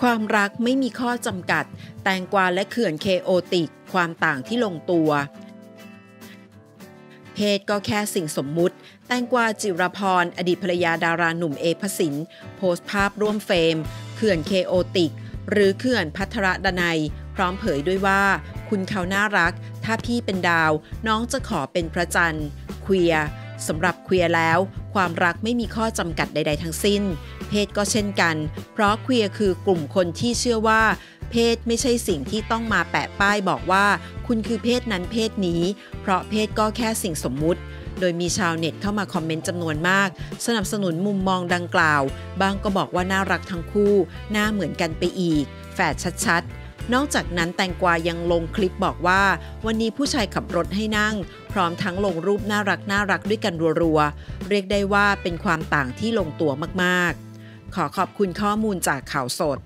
ความรักไม่มีข้อจำกัดแตงกวาและเขื่อนเคโอติกความต่างที่ลงตัวเพศก็แค่สิ่งสมมุติแตงกวาจิรพรอดีตภรรยาดาราหนุ่มเอพสินโพสต์ภาพร่วมเฟรมเขื่อนเคโอติกหรือเขื่อนภัทรดนัยพร้อมเผยด้วยว่าคุณเขาน่ารักถ้าพี่เป็นดาวน้องจะขอเป็นพระจันทร์เคลียร์สำหรับเคลียร์แล้วความรักไม่มีข้อจำกัดใดๆทั้งสิ้นเพศก็เช่นกันเพราะเคลียร์คือกลุ่มคนที่เชื่อว่าเพศไม่ใช่สิ่งที่ต้องมาแปะป้ายบอกว่าคุณคือเพศนั้นเพศนี้เพราะเพศก็แค่สิ่งสมมุติโดยมีชาวเน็ตเข้ามาคอมเมนต์จำนวนมากสนับสนุนมุมมองดังกล่าวบางก็บอกว่าน่ารักทั้งคู่หน้าเหมือนกันไปอีกแฝดชัดๆนอกจากนั้นแตงกวายังลงคลิปบอกว่าวันนี้ผู้ชายขับรถให้นั่งพร้อมทั้งลงรูปน่ารักด้วยกันรัวๆเรียกได้ว่าเป็นความต่างที่ลงตัวมากๆขอขอบคุณข้อมูลจากข่าวสด